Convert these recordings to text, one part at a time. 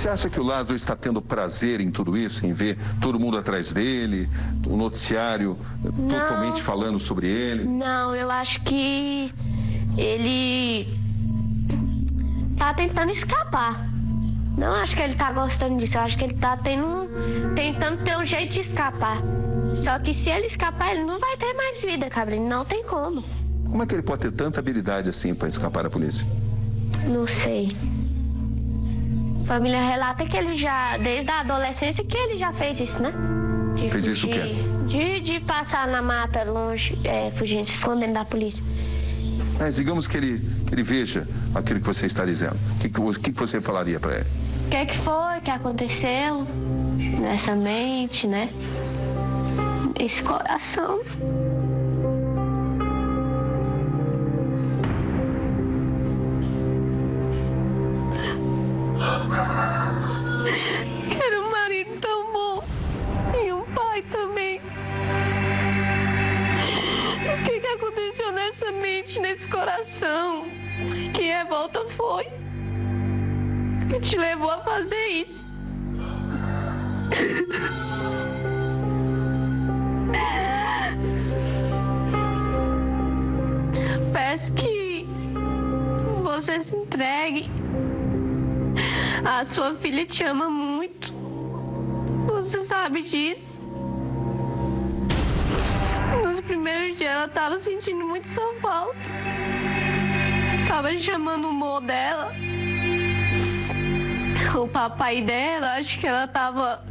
Você acha que o Lázaro está tendo prazer em tudo isso, em ver todo mundo atrás dele, o noticiário totalmente falando sobre ele? Não, eu acho que ele tá tentando escapar. Não acho que ele tá gostando disso, eu acho que ele tá tentando ter um jeito de escapar. Só que se ele escapar, ele não vai ter mais vida, Cabrini, não tem como. Como é que ele pode ter tanta habilidade assim para escapar da polícia? Não sei. A família relata que ele já, desde a adolescência, que ele já fez isso, né? Fez isso o quê? De passar na mata longe, fugindo, se escondendo da polícia. Mas digamos que ele veja aquilo que você está dizendo. O que você falaria para ele? O que foi, o que aconteceu nessa mente, né? Esse coração. Quero um marido tão bom e um pai também. O que aconteceu nessa mente, nesse coração? Que revolta foi que te levou a fazer isso? Peço que você se entregue. A sua filha te ama muito. Você sabe disso. Nos primeiros dias ela estava sentindo muito sua falta. Tava chamando o amor dela. O papai dela, acho que ela tava...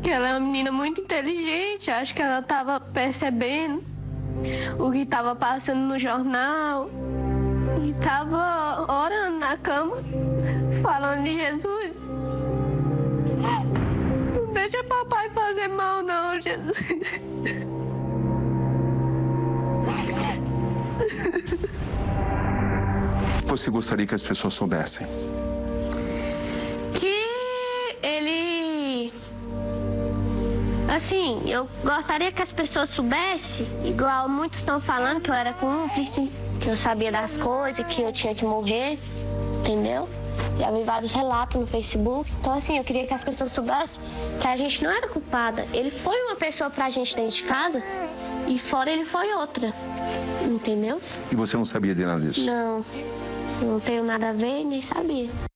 Que ela é uma menina muito inteligente. Acho que ela tava percebendo o que estava passando no jornal. E tava orando na cama, falando de Jesus. Não deixa papai fazer mal, não, Jesus. Você gostaria que as pessoas soubessem? Que ele... Assim, eu gostaria que as pessoas soubessem, igual muitos estão falando, que eu era cúmplice, que eu sabia das coisas, que eu tinha que morrer, entendeu? Já vi vários relatos no Facebook. Então, assim, eu queria que as pessoas soubessem que a gente não era culpada. Ele foi uma pessoa pra gente dentro de casa e fora ele foi outra, entendeu? E você não sabia de nada disso? Não, não tenho nada a ver e nem sabia.